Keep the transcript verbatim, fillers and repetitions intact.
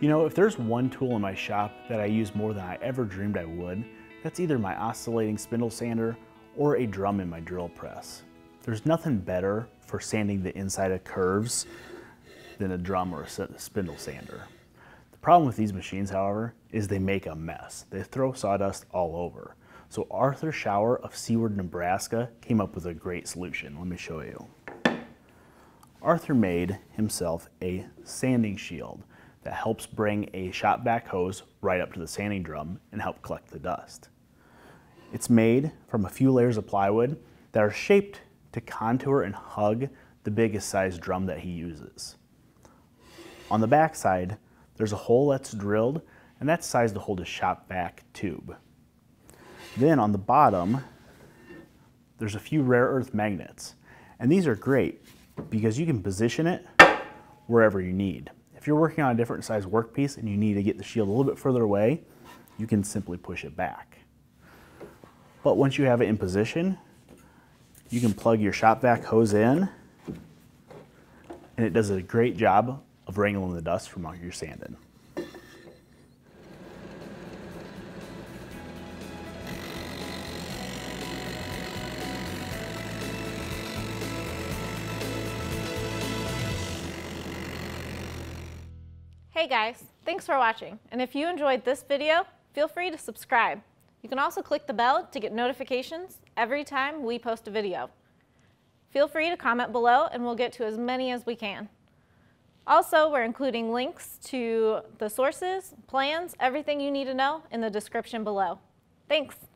You know, if there's one tool in my shop that I use more than I ever dreamed I would, that's either my oscillating spindle sander or a drum in my drill press. There's nothing better for sanding the inside of curves than a drum or a spindle sander. The problem with these machines, however, is they make a mess. They throw sawdust all over. So Arthur Schauer of Seaward, Nebraska came up with a great solution. Let me show you. Arthur made himself a sanding shield that helps bring a shop back hose right up to the sanding drum and help collect the dust. It's made from a few layers of plywood that are shaped to contour and hug the biggest size drum that he uses. On the back side, there's a hole that's drilled, and that's sized to hold a shop vac tube. Then on the bottom, there's a few rare earth magnets. And these are great because you can position it wherever you need. If you're working on a different size workpiece and you need to get the shield a little bit further away, you can simply push it back. But once you have it in position, you can plug your shop vac hose in, and it does a great job of wrangling the dust from all your sanding. Hey guys, thanks for watching, and if you enjoyed this video, feel free to subscribe. You can also click the bell to get notifications every time we post a video. Feel free to comment below and we'll get to as many as we can. Also, we're including links to the sources, plans, everything you need to know in the description below. Thanks!